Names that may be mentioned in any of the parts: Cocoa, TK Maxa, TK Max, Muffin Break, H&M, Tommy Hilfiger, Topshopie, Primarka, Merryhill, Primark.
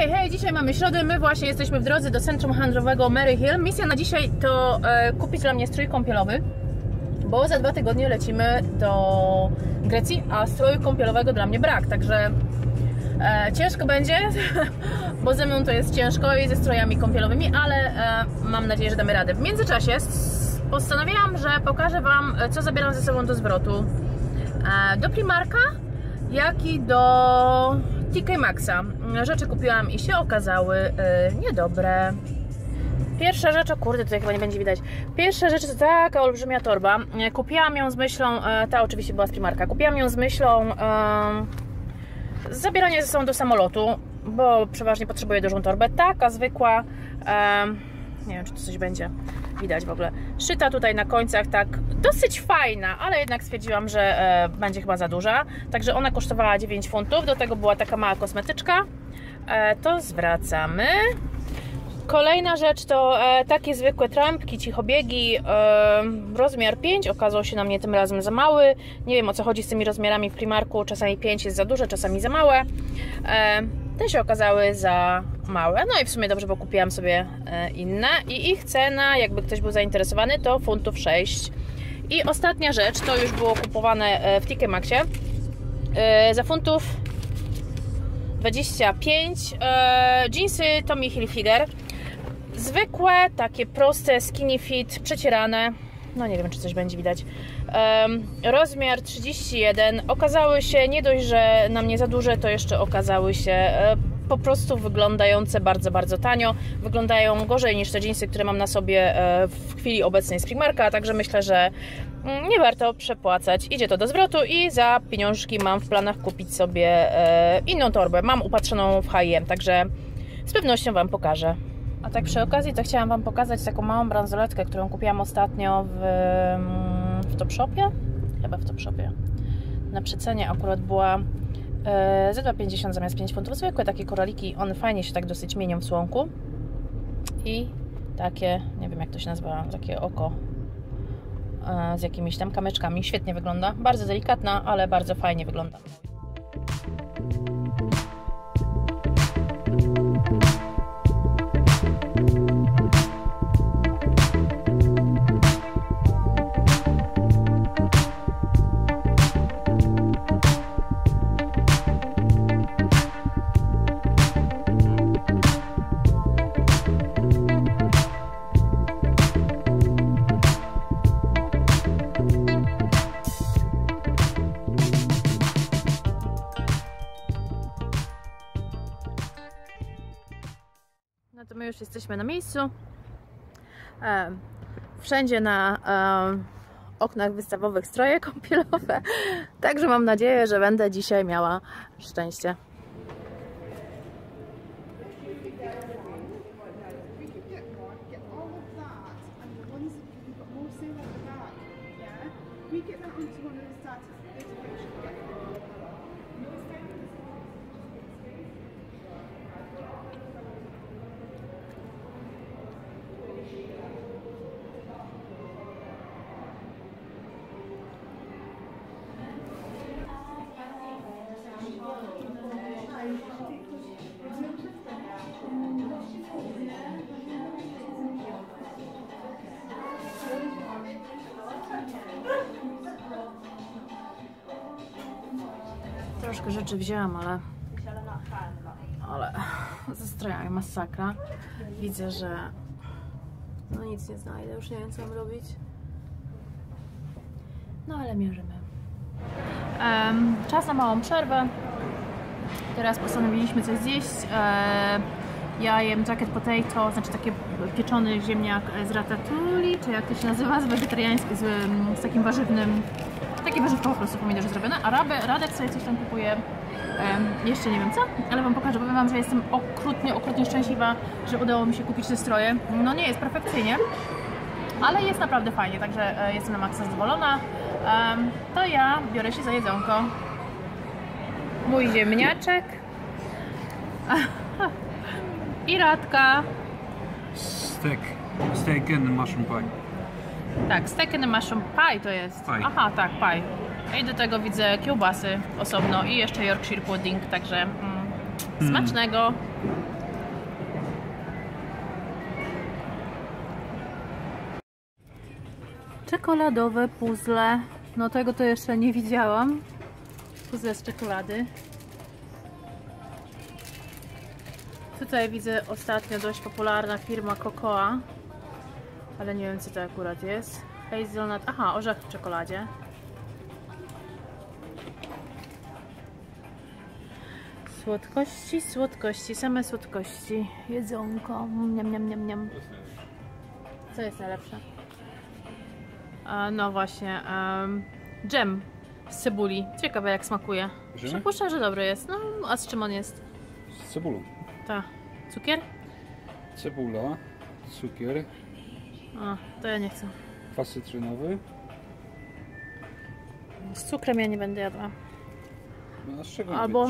Hej, hej, dzisiaj mamy środę, my właśnie jesteśmy w drodze do centrum handlowego Merryhill. Misja na dzisiaj to kupić dla mnie strój kąpielowy, bo za 2 tygodnie lecimy do Grecji, a stroju kąpielowego dla mnie brak, także ciężko będzie, bo ze mną to jest ciężko i ze strojami kąpielowymi, ale mam nadzieję, że damy radę. W międzyczasie postanowiłam, że pokażę Wam, co zabieram ze sobą do zwrotu. Do Primarka, jak i do TK Maxa. Rzeczy kupiłam i się okazały niedobre. Pierwsza rzecz, o kurde, tutaj chyba nie będzie widać. Pierwsza rzecz to taka olbrzymia torba. Kupiłam ją z myślą, ta oczywiście była z Primarka. Kupiłam ją z myślą zabieranie ze sobą do samolotu, bo przeważnie potrzebuję dużą torbę. Taka zwykła, nie wiem, czy tu coś będzie widać w ogóle. Szyta tutaj na końcach, tak dosyć fajna, ale jednak stwierdziłam, że będzie chyba za duża. Także ona kosztowała 9 funtów, do tego była taka mała kosmetyczka. To zwracamy. Kolejna rzecz to takie zwykłe trampki, cichobiegi, rozmiar 5 okazał się na mnie tym razem za mały. Nie wiem, o co chodzi z tymi rozmiarami w Primarku, czasami 5 jest za duże, czasami za małe. Te się okazały za małe, no i w sumie dobrze, bo kupiłam sobie inne i ich cena, jakby ktoś był zainteresowany, to funtów 6. I ostatnia rzecz, to już było kupowane w TK Maxie, za funtów 25, dżinsy Tommy Hilfiger. Zwykłe, takie proste, skinny fit, przecierane, no nie wiem, czy coś będzie widać, rozmiar 31, okazały się nie dość, że na mnie za duże, to jeszcze okazały się po prostu wyglądające bardzo, bardzo tanio, wyglądają gorzej niż te dżinsy, które mam na sobie w chwili obecnej z Primarka, także myślę, że nie warto przepłacać, idzie to do zwrotu i za pieniążki mam w planach kupić sobie inną torbę, mam upatrzoną w H&M, także z pewnością Wam pokażę. A tak przy okazji to chciałam Wam pokazać taką małą bransoletkę, którą kupiłam ostatnio w Topshopie, chyba w Topshopie, na przecenie akurat była za 2,50 zamiast 5 funtów, zwykłe takie koraliki, one fajnie się tak dosyć mienią w słonku i takie, nie wiem jak to się nazywa, takie oko z jakimiś tam kamyczkami, świetnie wygląda, bardzo delikatna, ale bardzo fajnie wygląda. My już jesteśmy na miejscu. Wszędzie na oknach wystawowych stroje kąpielowe. Także mam nadzieję, że będę dzisiaj miała szczęście. Troszkę rzeczy wzięłam, ale ze strojami masakra. Widzę, że no nic nie znajdę, już nie wiem co mam robić. No ale mierzymy. Czas na małą przerwę. Teraz postanowiliśmy coś zjeść. Ja jem jacket potato, znaczy taki pieczony ziemniak z ratatouille, czy jak to się nazywa, z wegetariańskim, z takim warzywnym. Takie warzywko po prostu, pomidorze zrobione, a Radek sobie coś tam kupuje, jeszcze nie wiem co, ale Wam pokażę, powiem Wam, że jestem okrutnie, okrutnie szczęśliwa, że udało mi się kupić te stroje. No nie jest perfekcyjnie, ale jest naprawdę fajnie, także jestem na maksa zadowolona. To ja biorę się za jedzonko. Mój ziemniaczek i Radka. Steak and mushroom pie. Tak, steak and mushroom pie to jest. Pie. Aha, tak, pie. I do tego widzę kiełbasy osobno i jeszcze Yorkshire pudding, także smacznego. Czekoladowe puzzle. No tego to jeszcze nie widziałam. Puzzle z czekolady. Tutaj widzę ostatnio dość popularna firma Cocoa. Ale nie wiem co to akurat jest. Hazelnut, aha, orzechy w czekoladzie. Słodkości, słodkości, same słodkości. Jedzonko, niam, niam, niam, niam. Co jest najlepsze? No właśnie, dżem z cebuli. Ciekawe jak smakuje. Przypuszczam, że dobry jest. No, a z czym on jest? Z cebulą. Tak. Cukier? Cebula, cukier. A, to ja nie chcę. Kwas cytrynowy. Z cukrem ja nie będę jadła. No, a z czego? Albo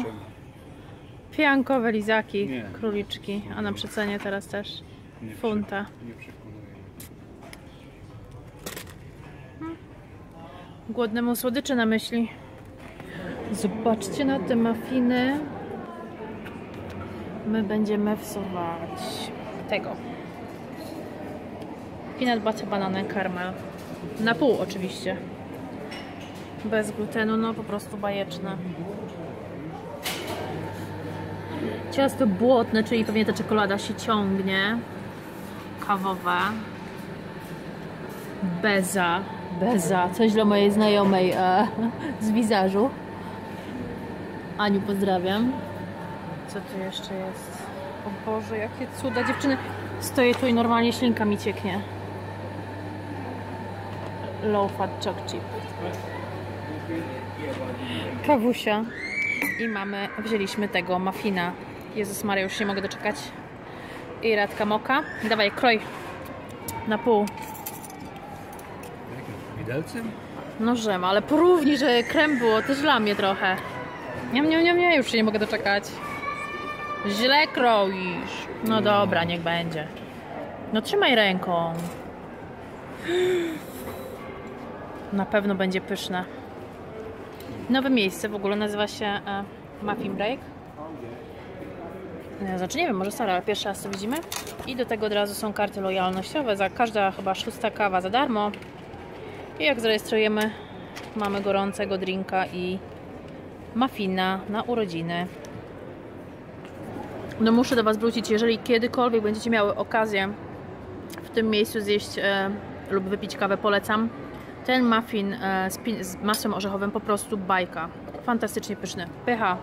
piankowe lizaki, nie, króliczki, a na przecenie teraz też nie funta. Nie przekonuję. Głodnemu słodyczy na myśli. Zobaczcie na te muffiny. My będziemy wsuwać tego. Peanut butter, banany, karmel. Na pół oczywiście. Bez glutenu, no po prostu bajeczne. Ciasto błotne, czyli pewnie ta czekolada się ciągnie. Kawowe. Beza. Beza. Coś dla mojej znajomej z wizażu. Aniu, pozdrawiam. Co tu jeszcze jest? O Boże, jakie cuda. Dziewczyny, stoję tu i normalnie ślinka mi cieknie. Low fat choc chip. Kawusia. I mamy, wzięliśmy tego muffina. Jezus Maria, już nie mogę doczekać. I radka moka. Dawaj, kroj. Na pół. Widelcem? Nożem, ale porówni, że krem było też dla mnie trochę. Nie, już się nie mogę doczekać. Źle kroisz. No dobra, niech będzie. No trzymaj ręką. Na pewno będzie pyszne. Nowe miejsce w ogóle nazywa się Muffin Break. Znaczy nie wiem, może stare, ale pierwszy raz to widzimy. I do tego od razu są karty lojalnościowe. Za każda chyba 6. kawa za darmo. I jak zarejestrujemy, mamy gorącego drinka i muffina na urodziny. No muszę do Was wrócić, jeżeli kiedykolwiek będziecie miały okazję w tym miejscu zjeść lub wypić kawę, polecam. Ten muffin z masłem orzechowym po prostu bajka. Fantastycznie pyszny. Pycha.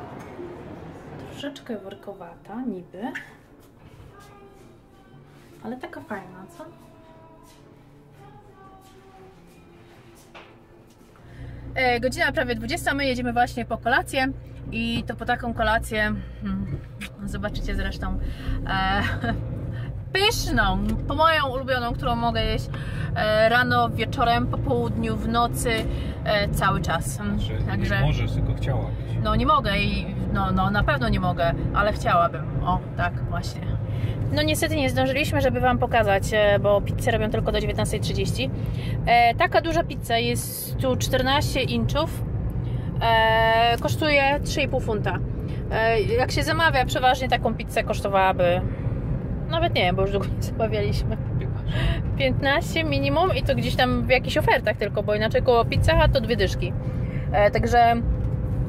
Troszeczkę workowata niby. Ale taka fajna, co? Godzina prawie 20, my jedziemy właśnie po kolację i to po taką kolację zobaczycie zresztą pyszną, po moją ulubioną, którą mogę jeść rano, wieczorem, po południu, w nocy, cały czas. Także, nie możesz, tylko chciałabyś. No nie mogę i no na pewno nie mogę, ale chciałabym. O, tak właśnie. No niestety nie zdążyliśmy, żeby Wam pokazać, bo pizzę robią tylko do 19:30. Taka duża pizza jest tu 14 inczów. Kosztuje 3,5 funta. Jak się zamawia, przeważnie taką pizzę kosztowałaby... Nawet nie wiem, bo już długo nie zabawialiśmy. 15 minimum i to gdzieś tam w jakichś ofertach tylko, bo inaczej koło pizza, a to 2 dyszki. Także...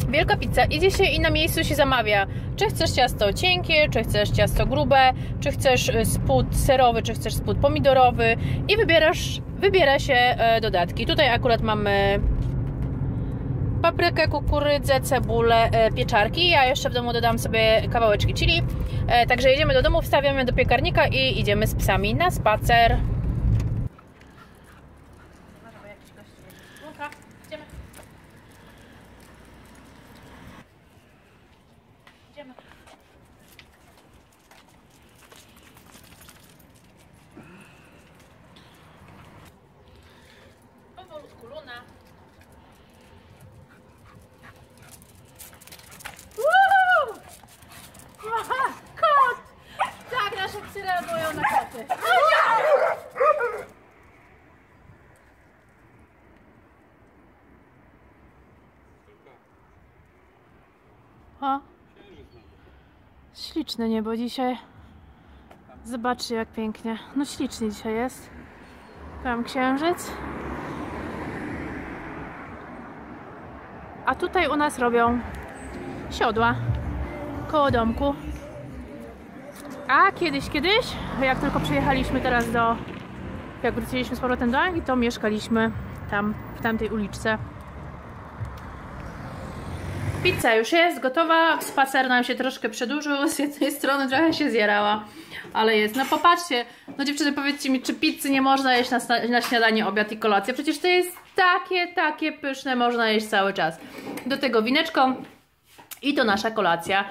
Wielka pizza, idzie się i na miejscu się zamawia, czy chcesz ciasto cienkie, czy chcesz ciasto grube, czy chcesz spód serowy, czy chcesz spód pomidorowy i wybiera się dodatki. Tutaj akurat mamy paprykę, kukurydzę, cebulę, pieczarki. Ja jeszcze w domu dodam sobie kawałeczki chili. Także jedziemy do domu, wstawiamy do piekarnika i idziemy z psami na spacer. O, śliczne niebo dzisiaj. Zobaczcie jak pięknie. No ślicznie dzisiaj jest. Tam księżyc. A tutaj u nas robią siodła koło domku. A kiedyś, jak tylko przyjechaliśmy teraz do... Jak wróciliśmy z powrotem do Anglii, to mieszkaliśmy tam, w tamtej uliczce. Pizza już jest gotowa, spacer nam się troszkę przedłużył, z jednej strony trochę się zjarała, ale jest. No popatrzcie, no dziewczyny, powiedzcie mi, czy pizzy nie można jeść na śniadanie, obiad i kolację? Przecież to jest takie pyszne, można jeść cały czas. Do tego wineczko i to nasza kolacja.